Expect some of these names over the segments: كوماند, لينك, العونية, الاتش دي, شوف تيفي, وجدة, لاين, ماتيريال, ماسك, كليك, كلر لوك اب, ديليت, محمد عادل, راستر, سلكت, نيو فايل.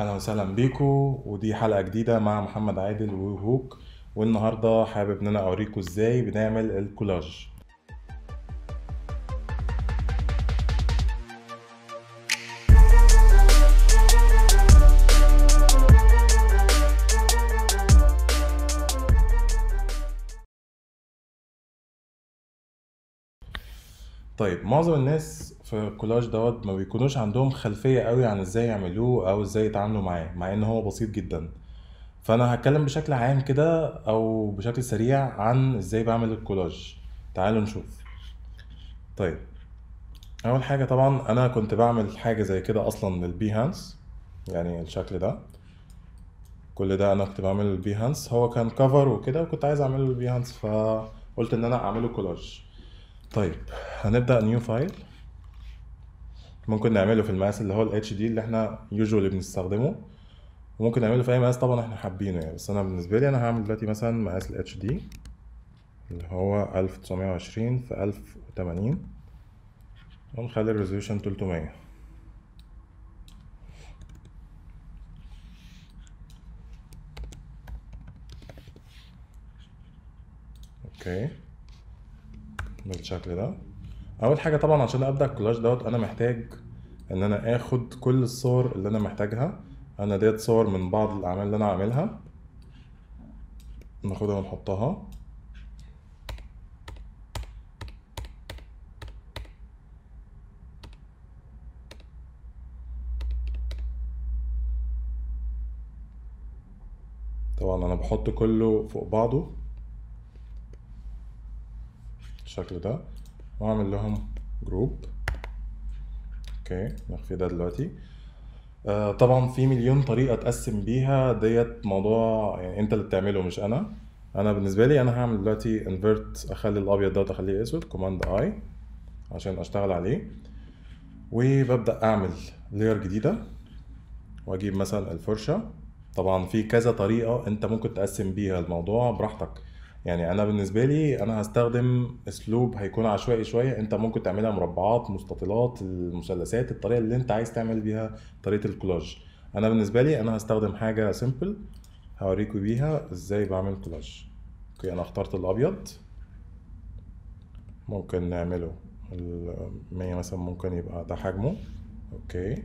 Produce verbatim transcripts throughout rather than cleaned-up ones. اهلا وسهلا بيكم، ودي حلقه جديده مع محمد عادل وهوك. والنهارده حابب ان انا اوريكم ازاي بنعمل الكولاج. طيب، معظم الناس في الكولاج دوت ما بيكونوش عندهم خلفيه قوي عن ازاي يعملوه او ازاي يتعاملوا معاه، مع ان هو بسيط جدا. فانا هتكلم بشكل عام كده او بشكل سريع عن ازاي بعمل الكولاج. تعالوا نشوف. طيب، اول حاجه طبعا انا كنت بعمل حاجه زي كده اصلا للبيهانس، يعني الشكل ده كل ده انا كنت بعمله للبيهانس. هو كان كفر وكده وكنت عايز اعمله للبيهانس، فقلت ان انا اعمله كولاج. طيب، هنبدأ نيو فايل. ممكن نعمله في المقاس اللي هو الاتش دي اللي احنا يوجوالي بنستخدمه، وممكن نعمله في اي مقاس طبعا احنا حابينه يعني. بس انا بالنسبه لي انا هعمل دلوقتي مثلا مقاس الاتش دي اللي هو ألف وتسعمية وعشرين في ألف وتمانين، ونخلي الريزوليوشن تلتمية. اوكي، بالشكل ده. اول حاجه طبعا عشان ابدا الكولاج دوت انا محتاج ان انا اخد كل الصور اللي انا محتاجها. انا ديت صور من بعض الاعمال اللي انا عاملها، ناخدها ونحطها. طبعا انا بحط كله فوق بعضه بالشكل ده، واعمل لهم جروب. اوكي، نخفي ده دلوقتي. آه طبعا في مليون طريقه تقسم بيها، ديت موضوع يعني انت اللي بتعمله مش انا. انا بالنسبه لي انا هعمل دلوقتي انفيرت، اخلي الابيض ده اخليه اسود، كوماند اي عشان اشتغل عليه. وببدا اعمل لير جديده، واجيب مثلا الفرشه. طبعا في كذا طريقه انت ممكن تقسم بيها الموضوع براحتك يعني. انا بالنسبه لي انا هستخدم اسلوب هيكون عشوائي شويه. انت ممكن تعملها مربعات، مستطيلات، المثلثات، الطريقه اللي انت عايز تعمل بيها طريقه الكولاج. انا بالنسبه لي انا هستخدم حاجه سيمبل، هوريكم بيها ازاي بعمل كولاج. اوكي، انا اخترت الابيض. ممكن نعمله مية مثلا، ممكن يبقى ده حجمه. اوكي،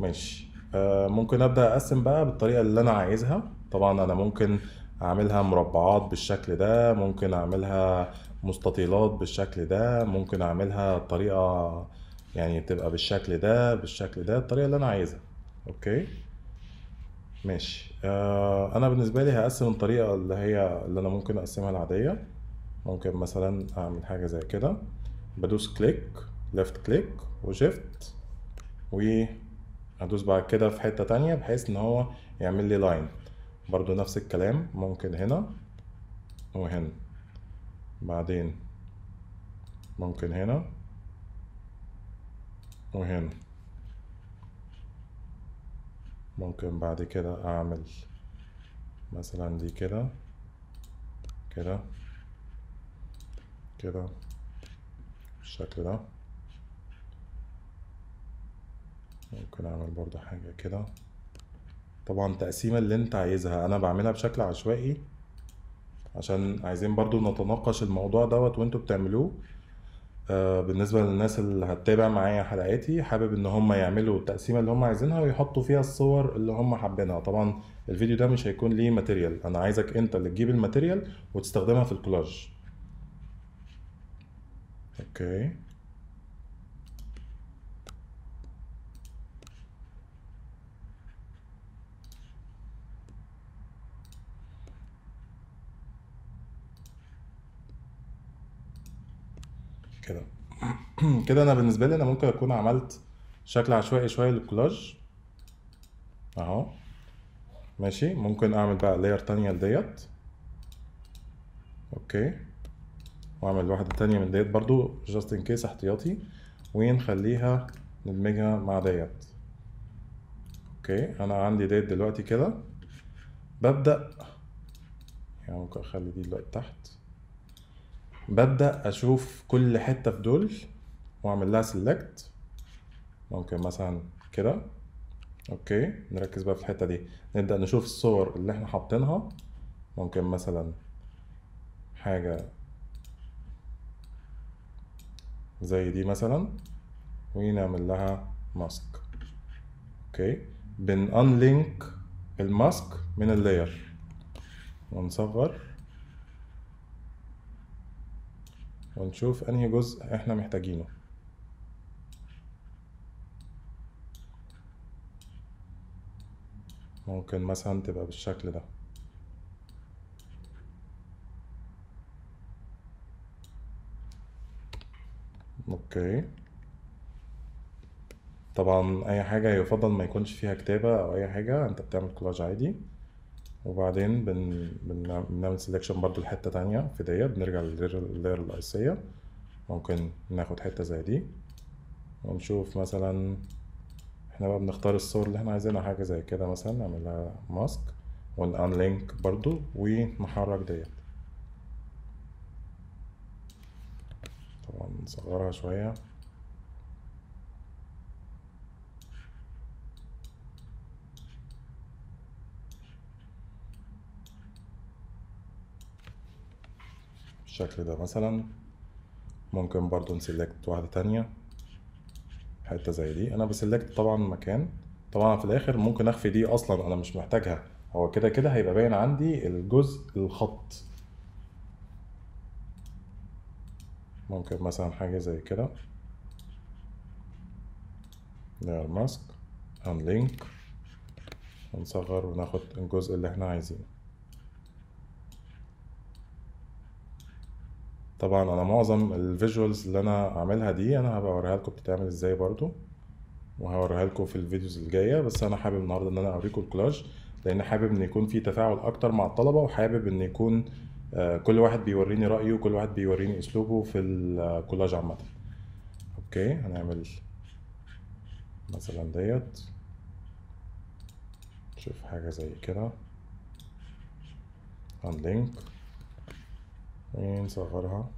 ماشي. آه ممكن ابدا اقسم بقى بالطريقه اللي انا عايزها. طبعا انا ممكن اعملها مربعات بالشكل ده، ممكن اعملها مستطيلات بالشكل ده، ممكن اعملها طريقه يعني تبقى بالشكل ده بالشكل ده، الطريقه اللي انا عايزها. اوكي، ماشي. آه انا بالنسبه لي هقسم الطريقه اللي هي اللي انا ممكن اقسمها العاديه. ممكن مثلا اعمل حاجه زي كده، بدوس كليك، ليفت كليك وشيفت، وهدوس بعد كده في حته تانية بحيث ان هو يعمل لي لاين. برضو نفس الكلام، ممكن هنا وهنا، بعدين ممكن هنا وهنا. ممكن بعد كده اعمل مثلا دي كده كده كده بالشكل ده. ممكن اعمل برضو حاجة كده. طبعا تقسيمة اللي انت عايزها، انا بعملها بشكل عشوائي عشان عايزين برضو نتناقش الموضوع دوت وانتوا بتعملوه. آه بالنسبة للناس اللي هتتابع معايا حلقاتي، حابب ان هم يعملوا التقسيمة اللي هم عايزينها ويحطوا فيها الصور اللي هم حابينها. طبعا الفيديو ده مش هيكون ليه ماتيريال، انا عايزك انت اللي تجيب الماتيريال وتستخدمها في الكولاج. اوكي، كده كده انا بالنسبه لي انا ممكن اكون عملت شكل عشوائي شويه للكولاج اهو. ماشي، ممكن اعمل بقى لاير تانية لديت. اوكي، واعمل واحده تانية من ديت برضو جاست ان كيس احتياطي، ونخليها ندمجها مع ديت. اوكي، انا عندي ديت دلوقتي كده. ببدا يعني ممكن اخلي دي دلوقتي تحت. ببدأ أشوف كل حتة في دول وأعمل لها سلكت. ممكن مثلا كده اوكي نركز بقى في الحته دي، نبدا نشوف الصور اللي احنا حاطينها. ممكن مثلا حاجه زي دي مثلا ونعمل لها ماسك. اوكي بن انلينك الماسك من اللاير ونصغر ونشوف انهي جزء احنا محتاجينه. ممكن مثلا تبقى بالشكل ده. اوكي طبعا اي حاجه يفضل ما يكونش فيها كتابه او اي حاجه، انت بتعمل كولاج عادي. وبعدين بن... بن... بنعمل سيلكشن برضو لحته تانية في ديت، بنرجع لللاير الرئيسيه. ممكن ناخد حته زي دي ونشوف مثلا احنا بقى بنختار الصور اللي احنا عايزينها، حاجه زي كده مثلا نعمل لها ماسك ونان لينك برضو ونحرك ديت. طبعا نصغرها شويه. بالشكل ده مثلا. ممكن برضو نسلكت واحدة تانية حتة زي دي. انا بسلكت طبعا مكان، طبعا في الاخر ممكن اخفي دي اصلا انا مش محتاجها، هو كده كده هيبقى باين عندي الجزء الخط. ممكن مثلا حاجة زي كده نعمل ماسك انلينك ونصغر وناخد الجزء اللي احنا عايزينه. طبعا انا معظم الفيجوالز اللي انا عاملها دي انا هبقى اوريها لكم بتتعمل ازاي برضو، وهوريها لكم في الفيديوز الجايه. بس انا حابب النهارده ان انا اوريكم الكولاج، لان حابب ان يكون في تفاعل اكتر مع الطلبه، وحابب ان يكون كل واحد بيوريني رايه وكل واحد بيوريني اسلوبه في الكولاج عامه. اوكي هنعمل مثلا ديت، نشوف حاجه زي كده انلينك ونصغرها.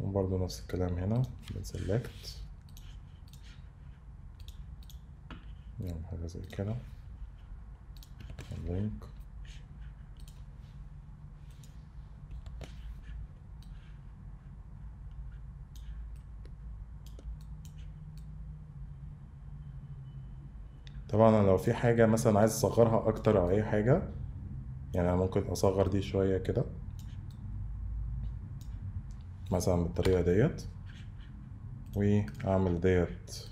وبرضو نفس الكلام هنا بنسلكت نعمل حاجة زي كده لينك. طبعا لو في حاجة مثلا عايز اصغرها اكتر او اي حاجة، يعني انا ممكن اصغر دي شوية كده مثلا بالطريقة ديت، واعمل ديت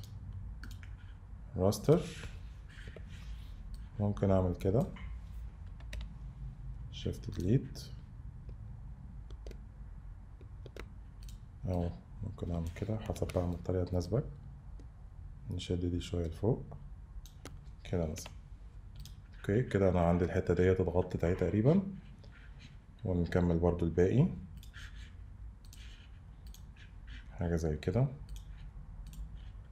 راستر. ممكن اعمل كده شيفت ديليت، او ممكن اعمل كده حسب بقى من الطريقه تناسبك. نشد دي شويه لفوق كده مثلا. اوكي كده انا عندي الحته ديت اتغطت اهي تقريبا، ونكمل برضو الباقي حاجه زي كده.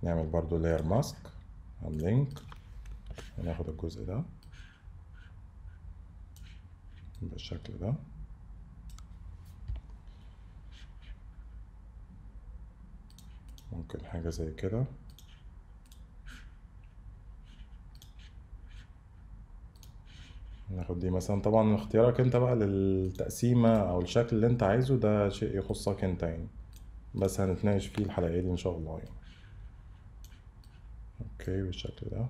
نعمل برضو لاير ماسك انلينك وناخد الجزء ده بالشكل ده. ممكن حاجة زي كده. ناخد دي مثلا. طبعا اختيارك انت بقى للتقسيمة او الشكل اللي انت عايزه ده شيء يخصك انت يعني، بس هنتناقش فيه الحلقة دي ان شاء الله يعني. اوكي بالشكل ده.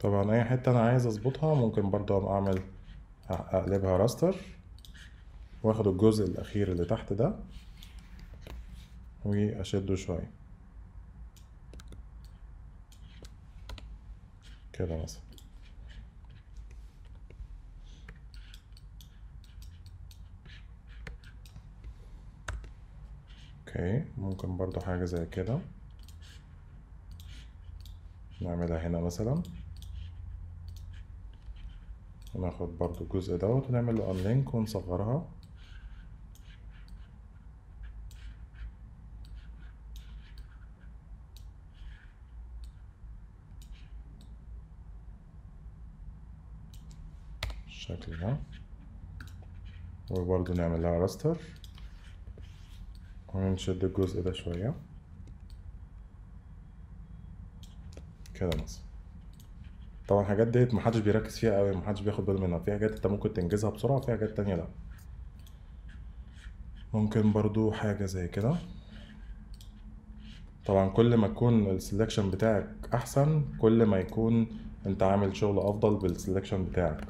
طبعا اي حته انا عايز اظبطها ممكن برضه اعمل اقلبها راستر، واخد الجزء الاخير اللي تحت ده واشده شويه كده مثلا. اوكي ممكن برضه حاجه زي كده نعملها هنا مثلا وناخد برضو الجزء دوت ونعمل له انلينك ونصغرها. بالشكل ده، وبرضو نعمل لها راستر ونشد الجزء ده شوية كده مثلا. طبعا الحاجات ديت محدش بيركز فيها اوي، محدش بياخد باله منها، في حاجات انت ممكن تنجزها بسرعة وفي حاجات تانية لأ. ممكن برضو حاجة زي كده. طبعا كل ما تكون السلكشن بتاعك أحسن كل ما يكون انت عامل شغل أفضل بالسلكشن بتاعك.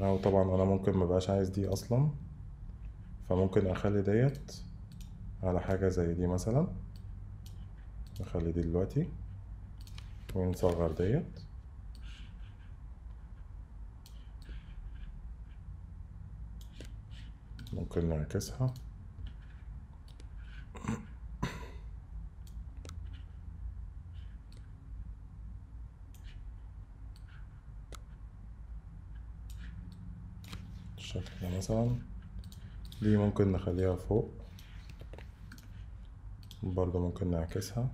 أو طبعا انا ممكن مبقاش عايز دي اصلا، فممكن اخلي ديت على حاجة زي دي مثلا، اخلي دي دلوقتي ونصغر ديت ممكن نعكسها. شكلها مثلا دي ممكن نخليها فوق برضو، ممكن نعكسها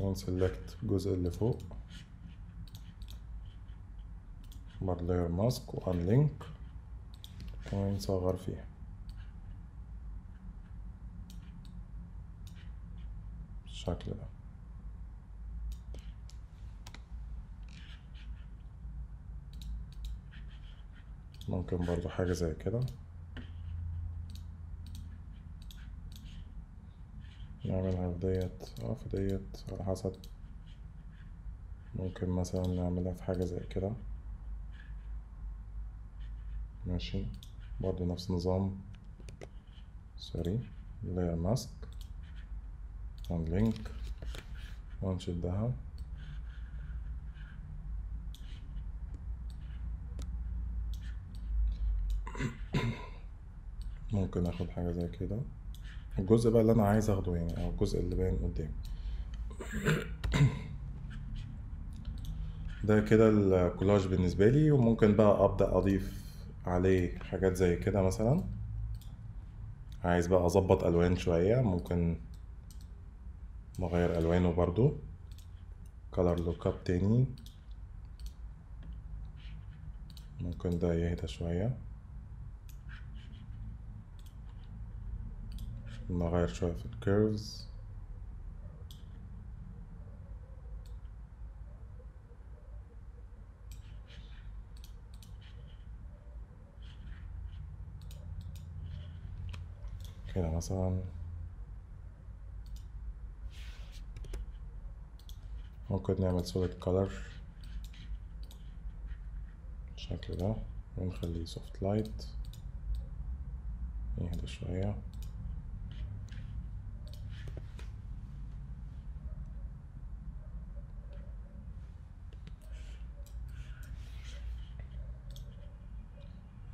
ونسلكت الجزء اللي فوق برضو لير ماسك وانلينك ونصغر فيها بالشكل ده. ممكن برضو حاجة زي كده نعملها في ديت أو في ديت على حسب. ممكن مثلا نعملها في حاجة زي كده، ماشي برضو نفس نظام سوري لاير ماسك ونلينك ونشدها ممكن اخد حاجة زي كده. الجزء بقى اللي انا عايز اخده يعني، او الجزء اللي باين قدامي ده كده الكولاج بالنسبة لي، وممكن بقى ابدأ اضيف عليه حاجات زي كده. مثلا عايز بقى اظبط الوان شوية، ممكن نغير الوانه برضو كلر لوك اب تاني، ممكن ده يهدى شوية، نغير شوية في الكيرفز، كده مثلا ممكن نعمل سوليد كولر بالشكل ده ونخليه سوفت لايت يهدى شوية.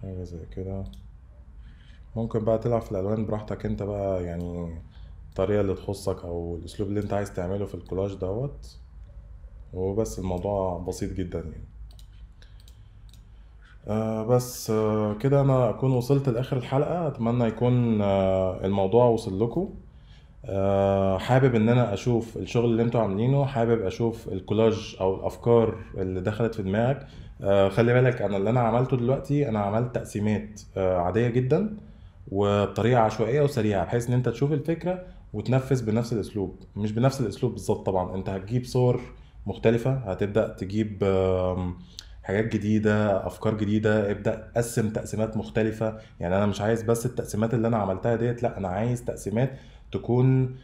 حاجة زي كده ممكن بقى تلعب في الألوان براحتك انت بقى، يعني الطريقة اللي تخصك أو الأسلوب اللي انت عايز تعمله في الكولاج دوت، وبس الموضوع بسيط جدا يعني. آه بس آه كده أنا أكون وصلت لآخر الحلقة. أتمنى يكون آه الموضوع وصل لكم. آه حابب إن أنا أشوف الشغل اللي انتوا عاملينه، حابب أشوف الكولاج أو الأفكار اللي دخلت في دماغك. آه خلي بالك انا اللي انا عملته دلوقتي انا عملت تقسيمات آه عاديه جدا وبطريقه عشوائيه وسريعه، بحيث ان انت تشوف الفكره وتنفذ بنفس الاسلوب، مش بنفس الاسلوب بالظبط طبعا، انت هتجيب صور مختلفه، هتبدا تجيب آه حاجات جديده، افكار جديده، ابدا قسم تقسيمات مختلفه. يعني انا مش عايز بس التقسيمات اللي انا عملتها ديت، لا انا عايز تقسيمات تكون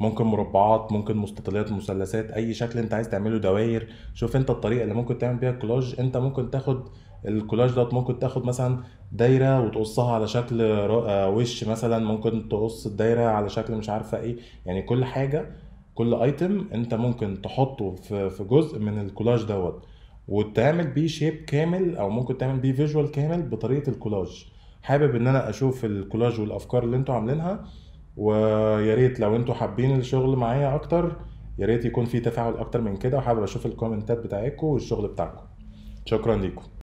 ممكن مربعات، ممكن مستطيلات، مثلثات، اي شكل انت عايز تعمله، دواير. شوف انت الطريقه اللي ممكن تعمل بيها الكولاج. انت ممكن تاخد الكولاج دوت، ممكن تاخد مثلا دايره وتقصها على شكل وش مثلا، ممكن تقص الدايره على شكل مش عارفه ايه، يعني كل حاجه كل ايتم انت ممكن تحطه في جزء من الكولاج دوت وتعمل بيه شيب كامل او ممكن تعمل بيه فيجوال كامل بطريقه الكولاج. حابب ان انا اشوف الكولاج والافكار اللي انتوا عاملينها، ويا ريت لو انتوا حابين الشغل معايا اكتر يا ريت يكون في تفاعل اكتر من كده، وحابب اشوف الكومنتات بتاعتكم والشغل بتاعكم. شكرا ليكم.